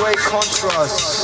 Gray Contrast.